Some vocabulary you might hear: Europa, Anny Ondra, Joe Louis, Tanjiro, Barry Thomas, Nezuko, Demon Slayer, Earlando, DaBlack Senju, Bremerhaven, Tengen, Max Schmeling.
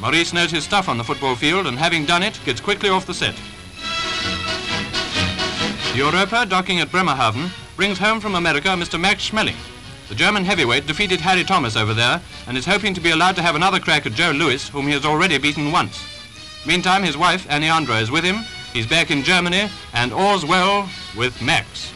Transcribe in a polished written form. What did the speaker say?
Maurice knows his stuff on the football field and, having done it, gets quickly off the set. The Europa, docking at Bremerhaven, brings home from America Mr. Max Schmeling. The German heavyweight defeated Barry Thomas over there and is hoping to be allowed to have another crack at Joe Louis, whom he has already beaten once. Meantime, his wife, Anny Ondra, is with him. He's back in Germany, and all's well with Max.